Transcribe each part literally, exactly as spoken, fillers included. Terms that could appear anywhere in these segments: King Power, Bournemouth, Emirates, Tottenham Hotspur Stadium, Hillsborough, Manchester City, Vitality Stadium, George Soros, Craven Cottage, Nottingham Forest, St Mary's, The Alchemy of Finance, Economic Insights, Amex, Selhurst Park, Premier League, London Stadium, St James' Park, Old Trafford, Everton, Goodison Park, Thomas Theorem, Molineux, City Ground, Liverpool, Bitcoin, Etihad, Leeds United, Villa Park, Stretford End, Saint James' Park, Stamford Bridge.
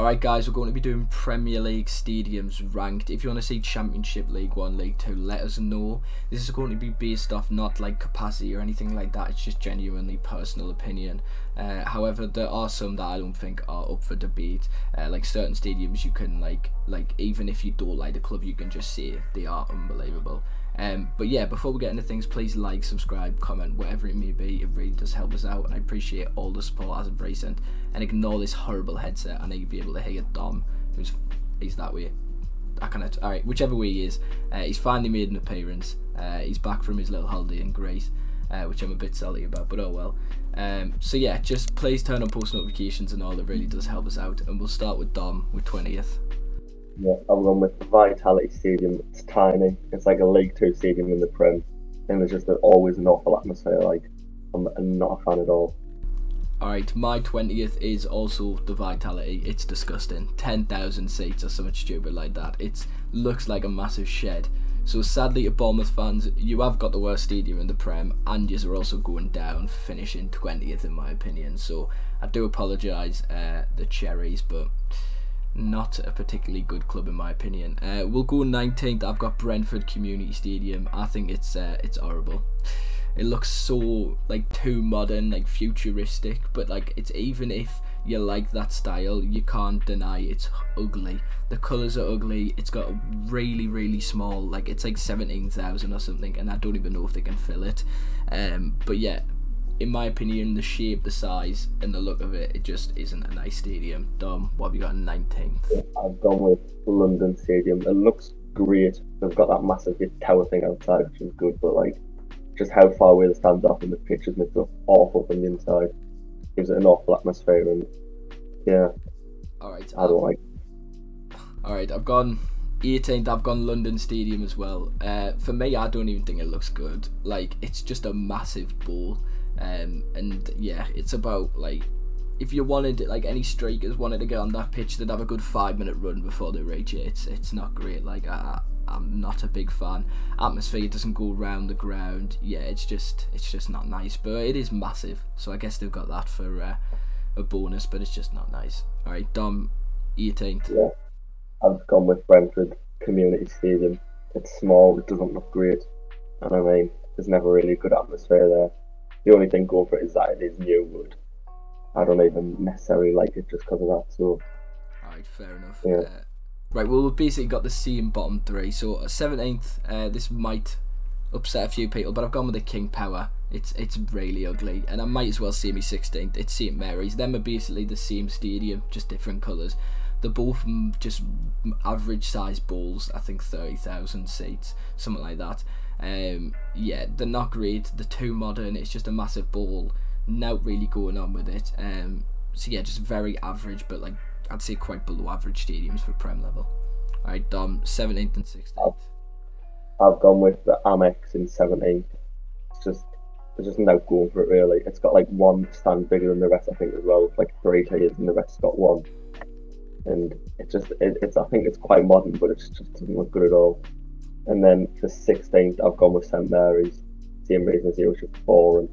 Alright guys, we're going to be doing Premier League stadiums ranked. If you want to see Championship, League one, League two, let us know. This is going to be based off not like capacity or anything like that, it's just genuinely personal opinion. Uh, however, there are some that I don't think are up for debate. Uh, like certain stadiums you can like, like even if you don't like the club, you can just say they are unbelievable. Um, but yeah, before we get into things, please like, subscribe, comment, whatever it may be. It really does help us out, and I appreciate all the support as of recent. And ignore this horrible headset. I know you'll be able to hear Dom, who's he's that way. I cannot. All right, whichever way he is, uh, he's finally made an appearance. Uh, he's back from his little holiday in Greece, uh, which I'm a bit salty about, but oh well. Um, so yeah, just please turn on post notifications and all. It really does help us out. And we'll start with Dom with twentieth. Yeah, I'm going with Vitality Stadium. It's tiny. It's like a League two stadium in the Prem, and there's just an, always an awful atmosphere. Like, I'm, I'm not a fan at all. Alright, my twentieth is also the Vitality. It's disgusting. ten thousand seats or something stupid like that. It looks like a massive shed. So sadly to Bournemouth fans, you have got the worst stadium in the Prem, and yous are also going down, finishing twentieth in my opinion. So I do apologise, uh, the Cherries, but not a particularly good club in my opinion. Uh, we'll go nineteenth. I've got Brentford Community Stadium. I think it's uh, it's horrible. It looks so like too modern, like futuristic, but like it's, even if you like that style, you can't deny it's ugly. The colours are ugly. It's got a really really small, like it's like seventeen thousand or something, and I don't even know if they can fill it. Um, but yeah, in my opinion, the shape, the size, and the look of it, it just isn't a nice stadium. Dom, what have you got in nineteenth? Yeah, I've gone with London Stadium. It looks great. They've got that massive tower thing outside, which is good, but like, just how far away the stands are from the pitch is made up awful from the inside. Gives it an awful atmosphere, and yeah. All right. I don't like it. All right, I've gone eighteenth. I've gone London Stadium as well. Uh, for me, I don't even think it looks good. Like, it's just a massive ball. Um, and yeah, it's about like, if you wanted, like any strikers wanted to get on that pitch, they'd have a good five minute run before they reach it. It's it's not great. Like I, I'm not a big fan. Atmosphere doesn't go round the ground. Yeah, it's just it's just not nice. But it is massive, so I guess they've got that for uh, a bonus. But it's just not nice. All right, Dom, eighteenth. Yeah, I've gone with Brentford Community Stadium. It's small. It doesn't look great. And I mean, there's never really a good atmosphere there. The only thing going for it is that it is new wood. I don't even necessarily like it just because of that, so. Alright, fair enough. Yeah. Uh, right, well, we've basically got the C in bottom three. So, seventeenth, uh, this might upset a few people, but I've gone with the King Power. It's it's really ugly, and I might as well see me sixteenth. It's St Mary's. Them are basically the same stadium, just different colours. They're both just average size balls, I think thirty thousand seats, something like that. Um, yeah, they're not great, they're too modern, it's just a massive ball, not really going on with it. Um, so yeah, just very average, but like I'd say quite below average stadiums for Prem level. Alright, Dom, seventeenth and sixteenth. I've, I've gone with the Amex in seventeenth. It's just, there's just no going for it really. It's got like one stand bigger than the rest, I think, as well, like three tiers, and the rest's got one. And it just, it, it's, I think it's quite modern, but it just doesn't look good at all. And then for sixteenth, I've gone with St Mary's. Same reason as it was just boring.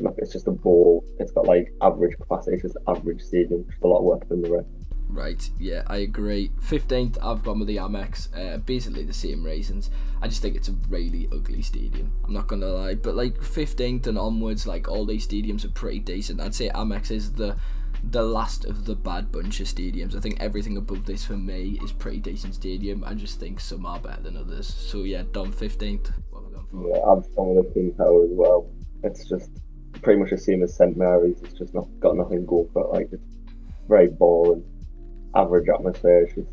Look, it's just a ball. It's got like average capacity. It's just average stadium. Just a lot worse than the rest. Right, yeah, I agree. fifteenth, I've gone with the Amex. Uh, basically the same reasons. I just think it's a really ugly stadium. I'm not going to lie. But like fifteenth and onwards, like all these stadiums are pretty decent. I'd say Amex is the... the last of the bad bunch of stadiums. I think everything above this for me is pretty decent stadium. I just think some are better than others. So yeah, Dom, fifteenth. What have we gone for? Yeah, I've gone with the King Power as well. It's just pretty much the same as St Mary's. It's just not got nothing going for it. Like, it's very boring. Average atmosphere. It's just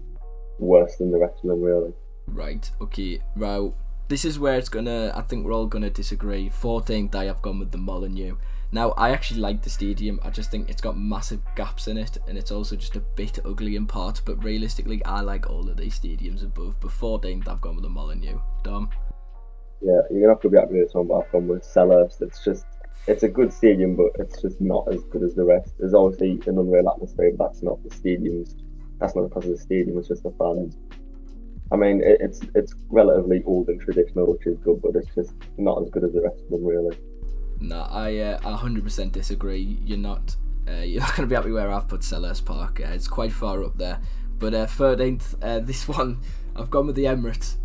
worse than the rest of them really. Right. Okay. Right. This is where it's gonna, I think we're all gonna disagree. fourteenth, I have gone with the Molineux. Now, I actually like the stadium. I just think it's got massive gaps in it, and it's also just a bit ugly in parts, but realistically, I like all of these stadiums above. But fourteenth, I've gone with the Molineux. Dom? Yeah, you're gonna have to be happy with this one, but I've gone with Selhurst. It's just, it's a good stadium, but it's just not as good as the rest. There's obviously an unreal atmosphere, but that's not the stadiums. That's not because of the stadium, it's just the fans. I mean, it's it's relatively old and traditional, which is good, but it's just not as good as the rest of them, really. No, I uh, I one hundred percent disagree. You're not Uh, you're not going to be happy where I've put Selhurst Park. Uh, it's quite far up there. But uh, thirteenth, uh, this one, I've gone with the Emirates.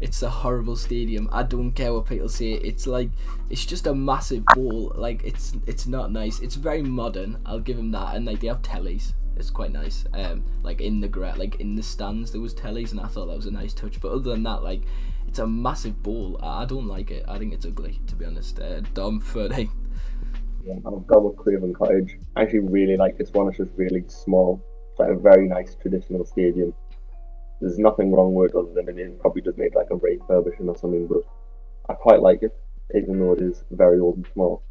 It's a horrible stadium. I don't care what people say. It's like, it's just a massive ball. Like, it's it's not nice. It's very modern. I'll give them that. And like, they have tellies. It's quite nice. Um, like in the gra like in the stands there was tellies, and I thought that was a nice touch. But other than that, like, it's a massive ball. I, I don't like it. I think it's ugly, to be honest. Uh, Dom, thirteenth. Yeah, I've gone with Craven Cottage. I actually really like this one. It's just really small. It's like a very nice traditional stadium. There's nothing wrong with it other than it probably just made like a refurbishment or something, but I quite like it, even though it is very old and small.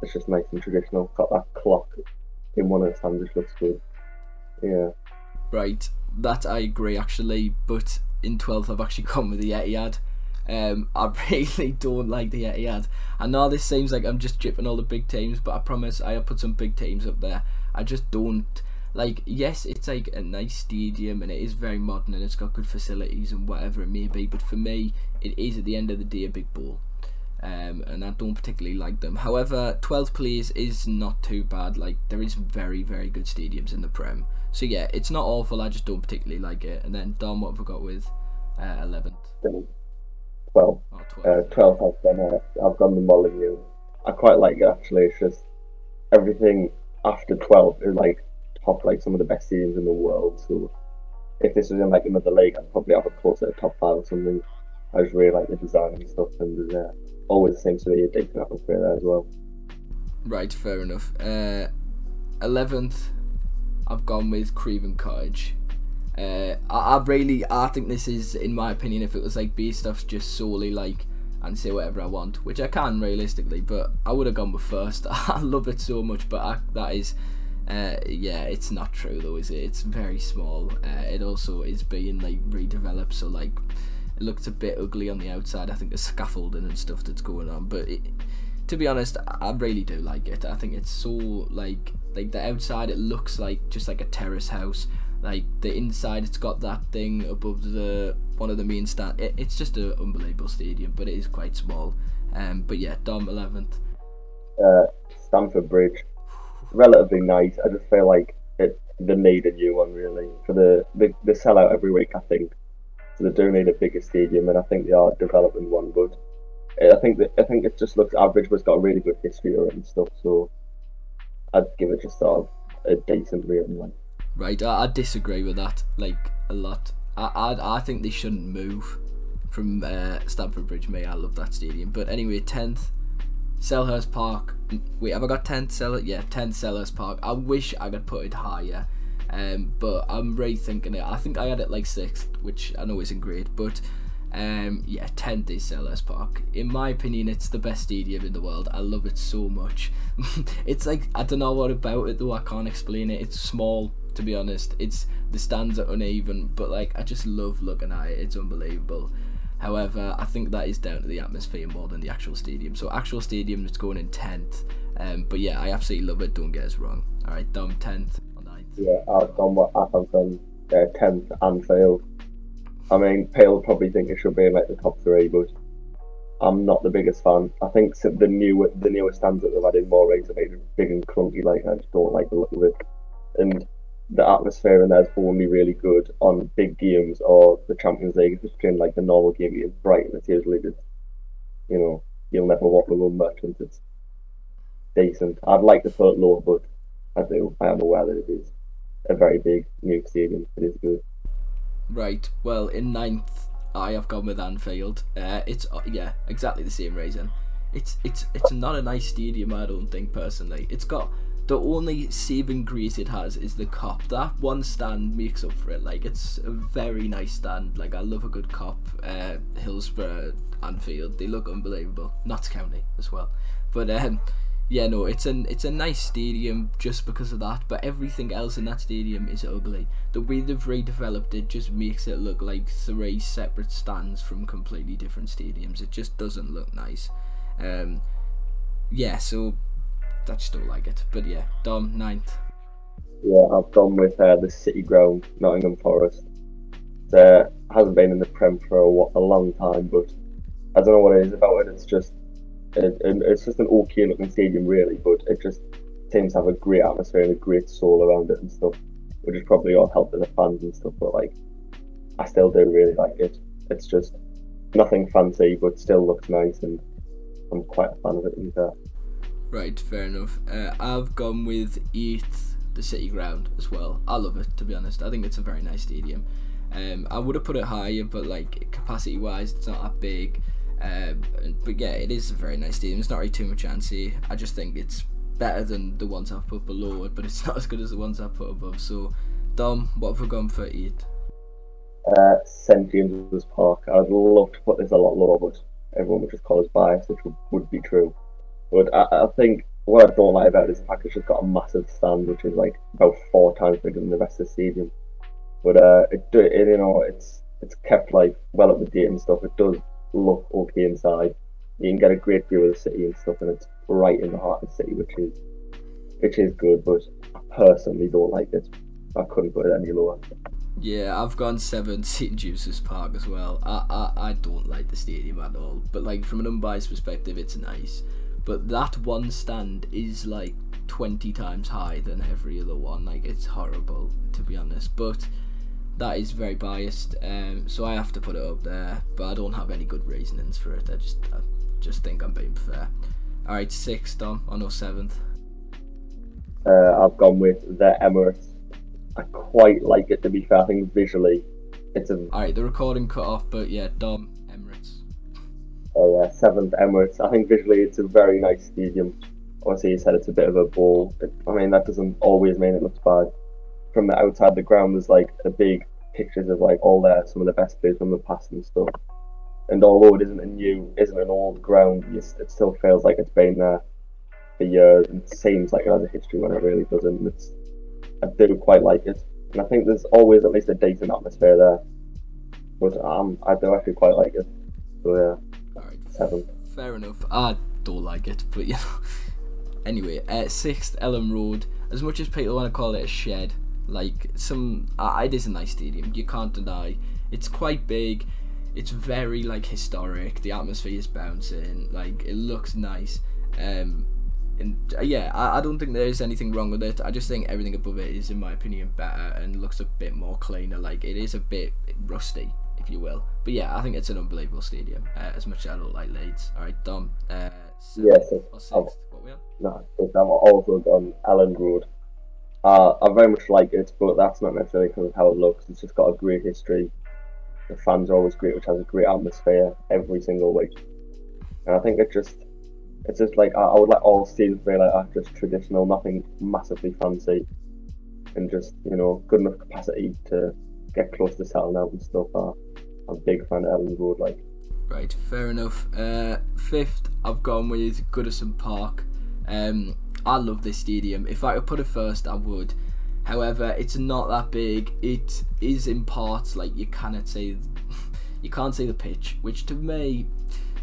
It's just nice and traditional. It's got that clock in one of the stands, which looks good. Yeah. Right, that I agree actually, but in twelfth I've actually gone with the Etihad. Um, I really don't like the Etihad. I know this seems like I'm just gypping all the big teams, but I promise I have put some big teams up there. I just don't. Like, yes, it's like a nice stadium and it is very modern and it's got good facilities and whatever it may be, but for me, it is at the end of the day a big ball. Um, and I don't particularly like them. However, twelfth place is not too bad. Like, there is very, very good stadiums in the Prem. So yeah, it's not awful, I just don't particularly like it. And then, Dom, what have I got with uh, eleventh? Well, oh, twelfth. Uh, twelfth I've done, uh, I've done the Molineux. I quite like it actually, it's just everything after twelve is like, top like some of the best stadiums in the world. So if this was in like another league, I'd probably have a close at a top five or something. I just really like the design and stuff, and there's uh, always seems to be a decent atmosphere there as well. Right, fair enough. Uh, eleventh, I've gone with Craven Cottage. Uh, I, I really, I think this is, in my opinion, if it was like based off just solely like, and say whatever I want, which I can realistically, but I would have gone with first. I love it so much, but I, that is. Uh, yeah, it's not true though, is it? It's very small. Uh, it also is being like redeveloped, so like it looks a bit ugly on the outside. I think there's scaffolding and stuff that's going on, but it, to be honest, I really do like it. I think it's so like like the outside it looks like just like a terrace house. Like the inside, it's got that thing above the one of the main stand. It, it's just an unbelievable stadium, but it is quite small. Um, but yeah, Dom, eleventh. Uh, Stamford Bridge. Relatively nice. I just feel like it they need a new one really. For the they, they sell out every week, I think. So they do need a bigger stadium, and I think they are developing one, but I think that I think it just looks average, but it's got a really good history and stuff, so I'd give it just sort of a decent rating. Like. Right, I, I disagree with that, like a lot. I I, I think they shouldn't move from uh, Stamford Bridge, mate. I love that stadium. But anyway, tenth. Selhurst Park. Wait, have I got tenth Selhurst? Yeah, tenth Selhurst Park. I wish I could put it higher, um, but I'm rethinking it. I think I had it like sixth, which I know isn't great, but um, yeah, tenth is Selhurst Park. In my opinion, it's the best stadium in the world. I love it so much. It's like, I don't know what about it though, I can't explain it. It's small, to be honest. It's the stands are uneven, but like, I just love looking at it. It's unbelievable. However, I think that is down to the atmosphere more than the actual stadium. So actual stadium is going in tenth. Um, but yeah, I absolutely love it. Don't get us wrong. All right, Dom, tenth or ninth? Yeah, I've done what I've done. Uh, tenth, Anfield. I mean, people probably think it should be in like the top three, but I'm not the biggest fan. I think the new the newer stands that they've added more recently are big and clunky. Like, I just don't like the look of it. And the atmosphere in there is only really good on big games or the Champions League. If it's playing like the normal game against Brighton, it's usually just, you know, you'll never walk alone merchants. It's decent. I'd like to put it lower, but I do. I am aware that it is a very big new stadium. It is good. Right. Well, in ninth, I have gone with Anfield. Uh, it's uh, yeah, exactly the same reason. It's it's it's not a nice stadium, I don't think personally. It's got. The only saving grace it has is the cop. That one stand makes up for it. Like, it's a very nice stand. Like, I love a good cop. Uh, Hillsborough, Anfield, they look unbelievable. Notts County as well. But um, yeah, no, it's an it's a nice stadium just because of that. But everything else in that stadium is ugly. The way they've redeveloped it just makes it look like three separate stands from completely different stadiums. It just doesn't look nice. Um, yeah, so. I just don't like it, but yeah, Dom, ninth. Yeah, I've gone with uh, the City Ground, Nottingham Forest. It uh, hasn't been in the Prem for a, a long time, but I don't know what it is about it. It's just, it, it, it's just an okay looking stadium really, but it just teams have a great atmosphere and a great soul around it and stuff, which is probably all helped the fans and stuff, but like I still do really like it. It's just nothing fancy, but still looks nice, and I'm quite a fan of it either. Right, fair enough. Uh, I've gone with eighth, the City Ground as well. I love it, to be honest. I think it's a very nice stadium. Um, I would have put it higher, but like capacity-wise, it's not that big. Uh, but yeah, it is a very nice stadium. It's not really too much antsy. I just think it's better than the ones I've put below it, but it's not as good as the ones I've put above. So, Dom, what have we gone for eighth? Uh, Saint James' Park. I'd love to put this a lot lower, but everyone would just call us biased, which would, would be true. But I, I think what I don't like about it is the fact it's just got a massive stand, which is like about four times bigger than the rest of the stadium. But uh, it, it you know it's it's kept like well up to date and stuff. It does look okay inside. You can get a great view of the city and stuff, and it's right in the heart of the city, which is which is good. But I personally don't like it. I couldn't put it any lower. Yeah, I've gone seven, Saint James's Park as well. I, I I don't like the stadium at all, but like from an unbiased perspective, it's nice. But that one stand is like twenty times higher than every other one. Like, it's horrible, to be honest. But that is very biased, um, so I have to put it up there. But I don't have any good reasonings for it. I just, I just think I'm being fair. All right, sixth, Dom, or no, seventh? Uh, I've gone with the Emirates. I quite like it, to be fair. I think visually, it's a. All right, the recording cut off, but yeah, Dom, Emirates. Oh yeah, seventh, Emirates. I think visually it's a very nice stadium. Obviously, you said it's a bit of a ball. It, I mean, that doesn't always mean it looks bad. From the outside, the ground was like a big pictures of like all there, some of the best players from the past and stuff. And although it isn't a new, isn't an old ground, it still feels like it's been there for years and seems like it has a history when it really doesn't. And it's, I do quite like it, and I think there's always at least a decent atmosphere there. But um, I do actually quite like it. So yeah, all right, seven. Fair enough. I don't like it, but yeah. Anyway, uh, sixth, Elland Road. As much as people want to call it a shed, like some, uh, it is a nice stadium. You can't deny. It's quite big. It's very like historic. The atmosphere is bouncing. Like, it looks nice. Um. And yeah, I, I don't think there's anything wrong with it. I just think everything above it is, in my opinion, better and looks a bit more cleaner. Like, it is a bit rusty, if you will. But yeah, I think it's an unbelievable stadium, uh, as much as I don't like Leeds. All right, Dom. Uh, seventh, yeah, so, or sixth, um, what we on? No, I've also gone Elland Road. Uh, I very much like it, but that's not necessarily because of how it looks. It's just got a great history. The fans are always great, which has a great atmosphere every single week. And I think it just... It's just like, I would like all stadiums to be like that, just traditional, nothing massively fancy. And just, you know, good enough capacity to get close to selling out and stuff. I'm a big fan of Elland Road, like. Right, fair enough. Uh, fifth, I've gone with Goodison Park. Um, I love this stadium. If I could put it first, I would. However, it's not that big. It is in parts, like, you cannot see, you can't see the pitch, which to me...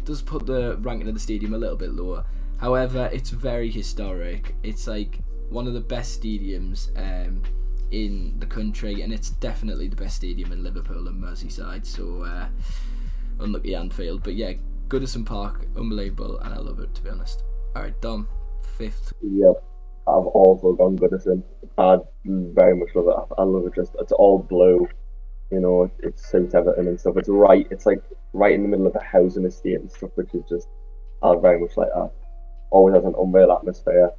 does put the ranking of the stadium a little bit lower. However, it's very historic. It's like one of the best stadiums um, in the country, and it's definitely the best stadium in Liverpool and Merseyside. So uh, unlucky Anfield, but yeah, Goodison Park, unbelievable, and I love it, to be honest. All right, Dom, fifth. Yep, I've also gone Goodison. I very much love it. I love it. Just it's all blue. You know, it suits Everton and stuff. It's right, it's like right in the middle of a housing estate and stuff, which is just, I very much like that. Always has an unreal atmosphere.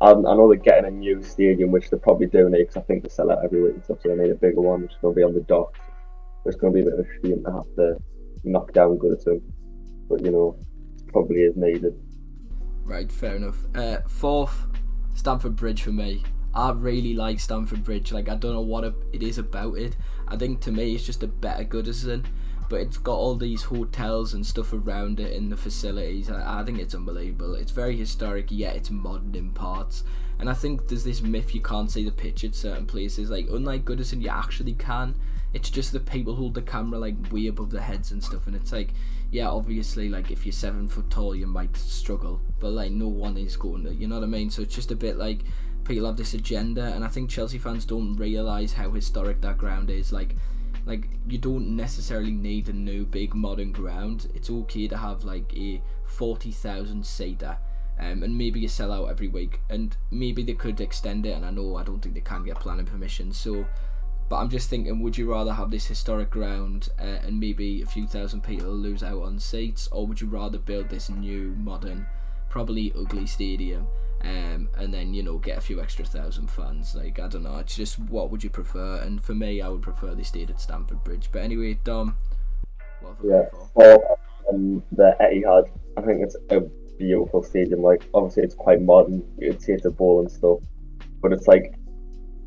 And I know they're getting a new stadium, which they probably do need, because I think they sell out every week and stuff, so they need a bigger one, which is going to be on the docks. It's going to be a bit of a shame to have to knock down Goodison, but you know, it probably is needed. Right, fair enough. Uh, fourth, Stamford Bridge for me. I really like Stamford Bridge. Like, I don't know what it is about it. I think to me it's just a better Goodison, but it's got all these hotels and stuff around it and the facilities. I, I think it's unbelievable. It's very historic, yet it's modern in parts. And I think there's this myth you can't see the pitch at certain places. Like, unlike Goodison, you actually can. It's just the people hold the camera like way above their heads and stuff, and it's like, yeah, obviously, like if you're seven foot tall, you might struggle, but like no one is going to, you know what I mean? So it's just a bit like, people have this agenda, and I think Chelsea fans don't realise how historic that ground is. Like, like you don't necessarily need a new big modern ground. It's okay to have like a forty thousand seater um, and maybe you sell out every week, and maybe they could extend it, and I know I don't think they can get planning permission, so, but I'm just thinking, would you rather have this historic ground uh, and maybe a few thousand people lose out on seats, or would you rather build this new, modern, probably ugly stadium, um, and then, you know, get a few extra thousand fans? Like, I don't know, it's just, what would you prefer? And for me, I would prefer they stayed at Stamford Bridge. But anyway, Dom, what have I yeah, for? Well, um, the Etihad, I think it's a beautiful stadium. Like, obviously it's quite modern, you'd say it's a bowl and stuff, but it's like,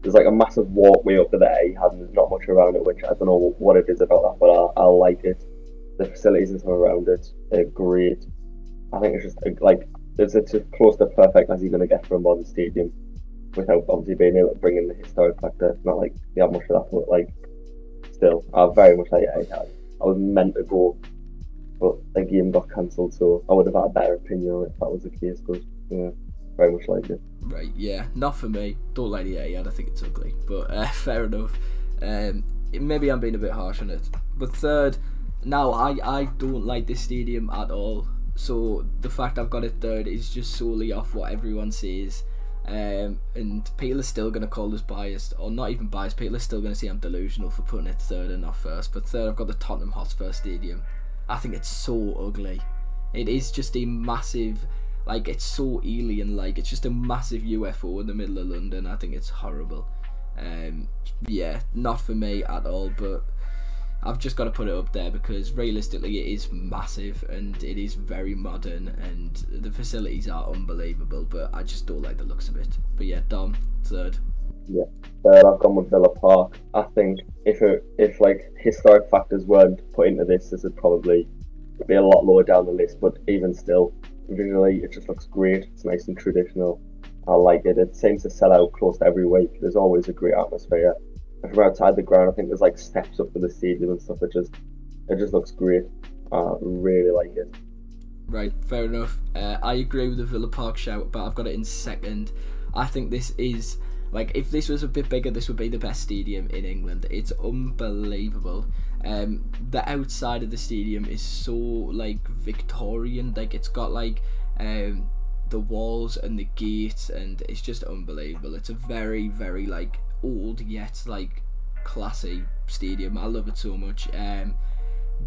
there's like a massive walkway up to the Etihad and there's not much around it, which I don't know what it is about that, but I, I like it. The facilities that are around it are great. I think it's just like, it's as close to perfect as you're going to get from a modern stadium, without obviously being able to bring in the historic factor. It's not like you have much of that, but like, still, I very much like it. I was meant to go, but the game got cancelled, so I would have had a better opinion if that was the case, but yeah, very much like it. Right, yeah, not for me. Don't like the Etihad, I think it's ugly, but uh, fair enough. Um, maybe I'm being a bit harsh on it. But third, now I, I don't like this stadium at all. So the fact I've got it third is just solely off what everyone says, um, and people are still going to call us biased, or not even biased, people are still going to say I'm delusional for putting it third and not first. But third, I've got the Tottenham Hotspur Stadium. I think it's so ugly. It is just a massive, like, it's so alien, like, it's just a massive U F O in the middle of London. I think it's horrible. Um, yeah, not for me at all, but I've just got to put it up there because realistically it is massive and it is very modern and the facilities are unbelievable, but I just don't like the looks of it. But yeah, Dom, third. Yeah, third, I've gone with Villa Park. I think if it, if like historic factors weren't put into this, this would probably be a lot lower down the list, but even still, visually it just looks great. It's nice and traditional. I like it. It seems to sell out close to every week. There's always a great atmosphere. From outside the ground, I think there's like steps up to the stadium and stuff. It just, it just looks great. I uh, really like it. Right, fair enough. Uh, I agree with the Villa Park shout, but I've got it in second. I think this is, like, if this was a bit bigger, this would be the best stadium in England. It's unbelievable. Um, the outside of the stadium is so, like, Victorian. Like, it's got, like, um, the walls and the gates, and it's just unbelievable. It's a very, very, like, old yet like classy stadium. I love it so much. Um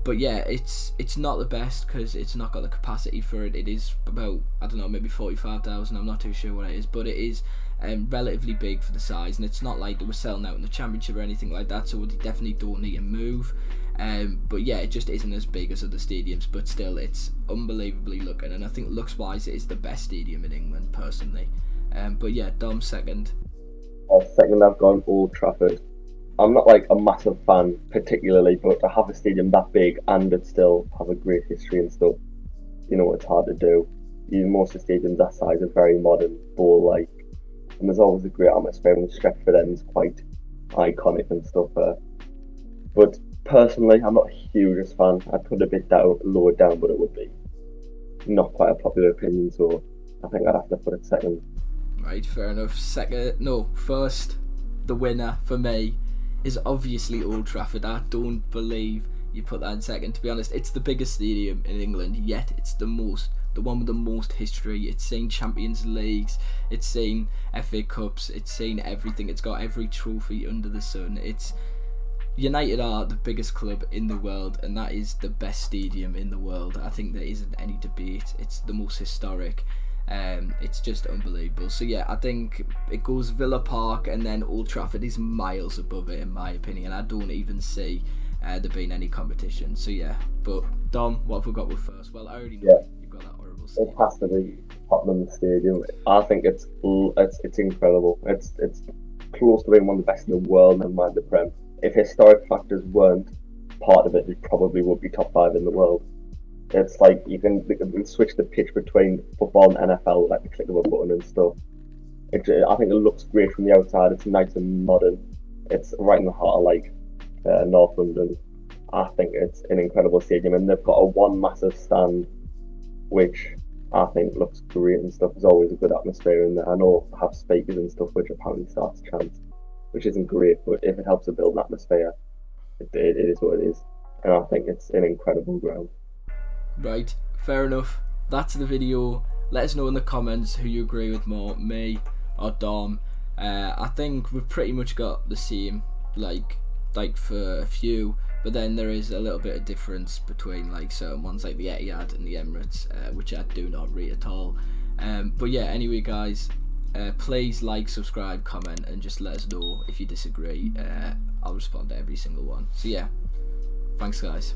but yeah, it's it's not the best because it's not got the capacity for it. It is about, I don't know, maybe forty-five thousand, I'm not too sure what it is, but it is um relatively big for the size, and it's not like they were selling out in the Championship or anything like that, so they definitely don't need a move. Um but yeah, it just isn't as big as other stadiums, but still it's unbelievably looking, and I think looks wise it is the best stadium in England personally. Um but yeah, Dom second. Second, I've gone Old Trafford. I'm not like a massive fan particularly, but to have a stadium that big and it still have a great history and stuff, you know, it's hard to do. Even most of the stadiums that size are very modern, ball-like, and there's always a great atmosphere, and the Stretford End is quite iconic and stuff. Uh, but personally, I'm not a hugest fan. I'd put a bit down, lower down, but it would be not quite a popular opinion, so I think I'd have to put it second. Right, fair enough. Second, no, first, the winner for me is obviously Old Trafford. I don't believe you put that in second, to be honest. It's the biggest stadium in England, yet it's the most, the one with the most history. It's seen Champions Leagues, it's seen F A Cups, it's seen everything. It's got every trophy under the sun. It's, United are the biggest club in the world, and that is the best stadium in the world. I think there isn't any debate. It's the most historic. Um, it's just unbelievable. So yeah, I think it goes Villa Park, and then Old Trafford is miles above it in my opinion. I don't even see uh, there being any competition. So yeah, but Dom, what have we got with first? Well, I already know yeah. You've got that horrible stadium. It has to be Tottenham Stadium. I think it's it's it's incredible. It's it's close to being one of the best in the world, never mind the Prem. If historic factors weren't part of it, it probably would be top five in the world. It's like you can, you can switch the pitch between football and N F L, like the click of a button and stuff. It, I think it looks great from the outside. It's nice and modern. It's right in the heart of like uh, North London. I think it's an incredible stadium, and they've got a one massive stand, which I think looks great and stuff. There's always a good atmosphere in there. I know they have speakers and stuff, which apparently starts chants, which isn't great, but if it helps to build an atmosphere, it, it, it is what it is. And I think it's an incredible ground. Right, fair enough. That's the video. Let us know in the comments who you agree with more, me or Dom. Uh, I think we've pretty much got the same, like, like for a few, but then there is a little bit of difference between like certain ones like the Etihad and the Emirates, uh, which I do not rate at all. Um, but yeah, anyway guys, uh, please like, subscribe, comment, and just let us know if you disagree. Uh, I'll respond to every single one. So yeah, thanks guys.